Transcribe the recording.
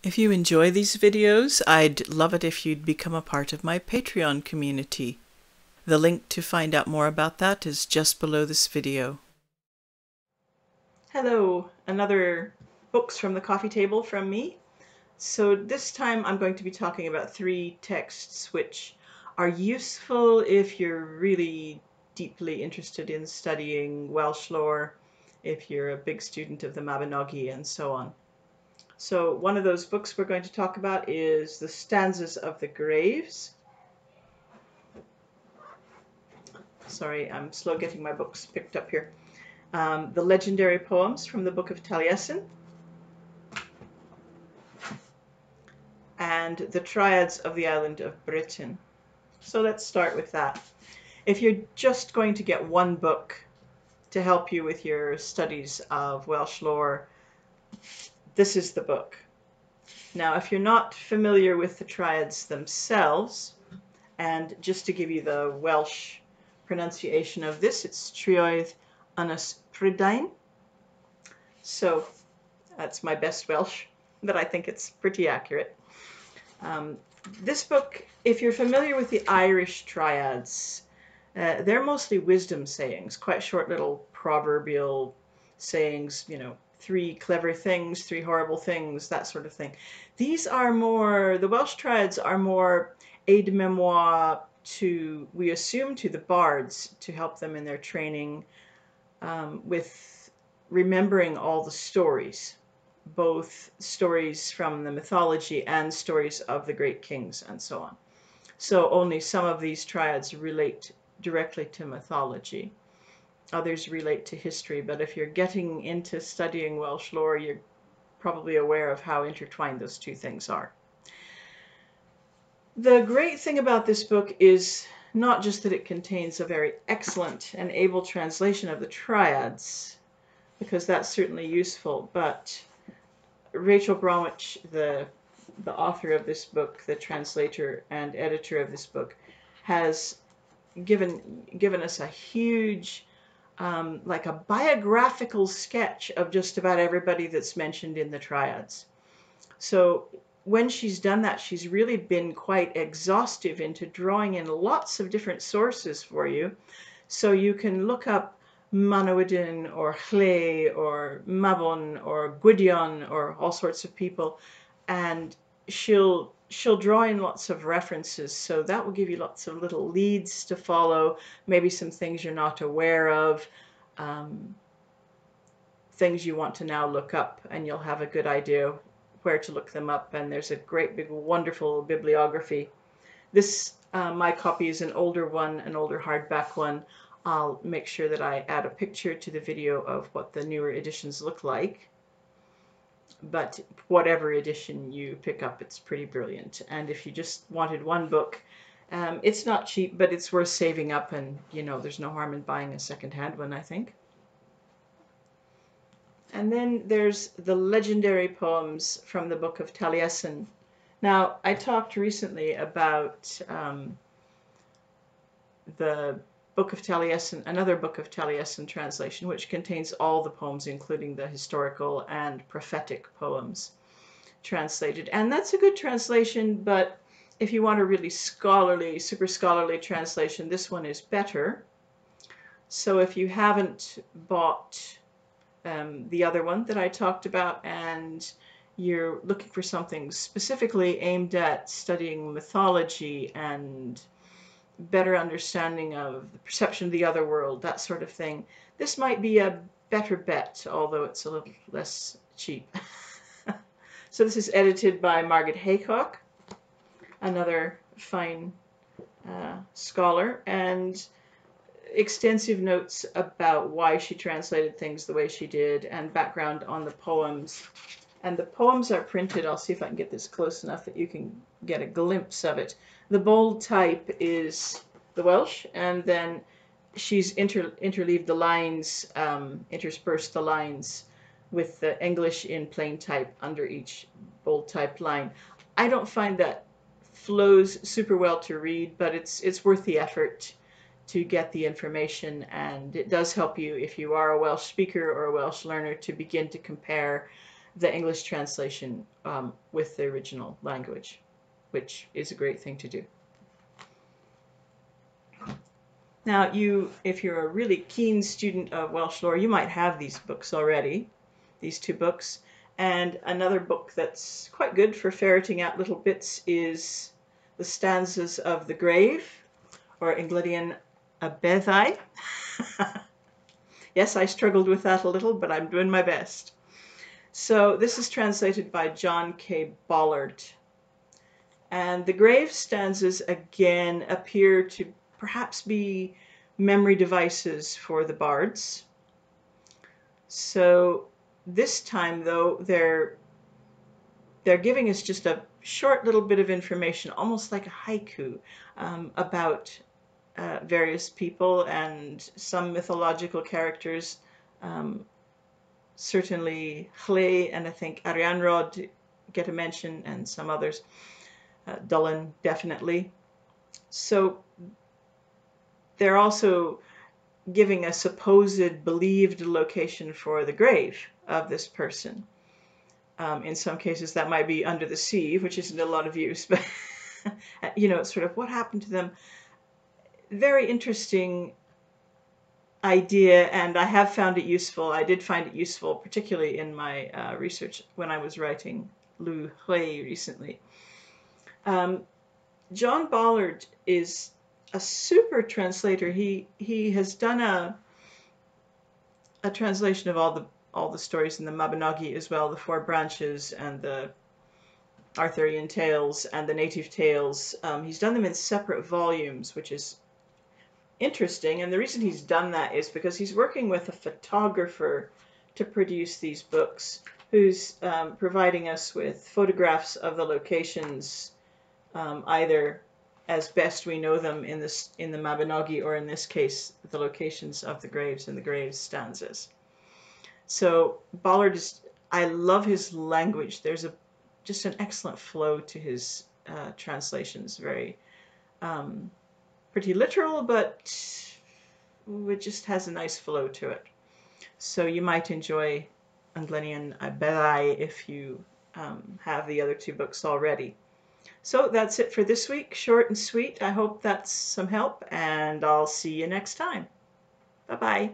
If you enjoy these videos, I'd love it if you'd become a part of my Patreon community. The link to find out more about that is just below this video. Hello, another Books from the Coffee Table from me. So this time I'm going to be talking about three texts which are useful if you're really deeply interested in studying Welsh lore, if you're a big student of the Mabinogi and so on. So one of those books we're going to talk about is the Stanzas of the Graves. Sorry, I'm slow getting my books picked up here. The Legendary Poems from the Book of Taliesin, and the Triads of the Island of Britain. So let's start with that. If you're just going to get one book to help you with your studies of Welsh lore, this is the book. Now, if you're not familiar with the triads themselves, and just to give you the Welsh pronunciation of this, it's Trioedd Ynys Prydain. So that's my best Welsh, but I think it's pretty accurate. This book, if you're familiar with the Irish triads, they're mostly wisdom sayings, quite short little proverbial sayings, you know, three clever things, three horrible things, that sort of thing. These are more, the Welsh triads are more aide-memoire to, we assume, to the bards to help them in their training with remembering all the stories, both stories from the mythology and stories of the great kings and so on. So only some of these triads relate directly to mythology. Others relate to history, but if you're getting into studying Welsh lore, you're probably aware of how intertwined those two things are. The great thing about this book is not just that it contains a very excellent and able translation of the triads, because that's certainly useful, but Rachel Bromwich, the author of this book, the translator and editor of this book, has given us a huge like a biographical sketch of just about everybody that's mentioned in the triads. So when she's done that, she's really been quite exhaustive into drawing in lots of different sources for you. So you can look up Manawydan or Hle or Mabon or Gwydion or all sorts of people, and she'll draw in lots of references, so that will give you lots of little leads to follow, maybe some things you're not aware of, things you want to now look up, and you'll have a good idea where to look them up. And there's a great big wonderful bibliography. This, my copy is an older one, an older hardback one. I'll make sure that I add a picture to the video of what the newer editions look like. But whatever edition you pick up, it's pretty brilliant. And if you just wanted one book, it's not cheap, but it's worth saving up, and, you know, there's no harm in buying a second-hand one, I think. And then there's the Legendary Poems from the Book of Taliesin. Now, I talked recently about the Book of Taliesin, another Book of Taliesin translation, which contains all the poems, including the historical and prophetic poems translated. And that's a good translation, but if you want a really scholarly, super scholarly translation, this one is better. So if you haven't bought the other one that I talked about, and you're looking for something specifically aimed at studying mythology and better understanding of the perception of the other world, that sort of thing, this might be a better bet, although it's a little less cheap. So this is edited by Marged Haycock, another fine scholar, and extensive notes about why she translated things the way she did, and background on the poems. And the poems are printed, I'll see if I can get this close enough that you can get a glimpse of it. The bold type is the Welsh, and then she's interleaved the lines, interspersed the lines with the English in plain type under each bold type line. I don't find that flows super well to read, but it's worth the effort to get the information, and it does help you, if you are a Welsh speaker or a Welsh learner, to begin to compare the English translation with the original language, which is a great thing to do. Now, if you're a really keen student of Welsh lore, you might have these books already, these two books. And another book that's quite good for ferreting out little bits is The Stanzas of the Graves, or Englynion y Beddau. Yes, I struggled with that a little, but I'm doing my best. So this is translated by John K. Bollard. And the grave stanzas, again, appear to perhaps be memory devices for the bards. So this time, though, they're giving us just a short little bit of information, almost like a haiku, about various people and some mythological characters. Certainly Hle and I think Arianrod get a mention, and some others. Dullin, definitely. So they're also giving a supposed believed location for the grave of this person. In some cases that might be under the sea, which isn't a lot of use, but you know, it's sort of what happened to them. Very interesting idea, and I have found it useful. I did find it useful, particularly in my research when I was writing Lu Hui recently. John Bollard is a super translator. He has done a translation of all the stories in the Mabinogi as well, the Four Branches and the Arthurian tales and the native tales. He's done them in separate volumes, which is interesting, and the reason he's done that is because he's working with a photographer to produce these books, who's providing us with photographs of the locations, either as best we know them in the Mabinogi, or in this case, the locations of the graves and the grave stanzas. So Bollard is, I love his language. There's just an excellent flow to his translations, very pretty literal, but it just has a nice flow to it. So you might enjoy Englynion y Beddau if you have the other two books already. So that's it for this week, short and sweet. I hope that's some help, and I'll see you next time. Bye-bye.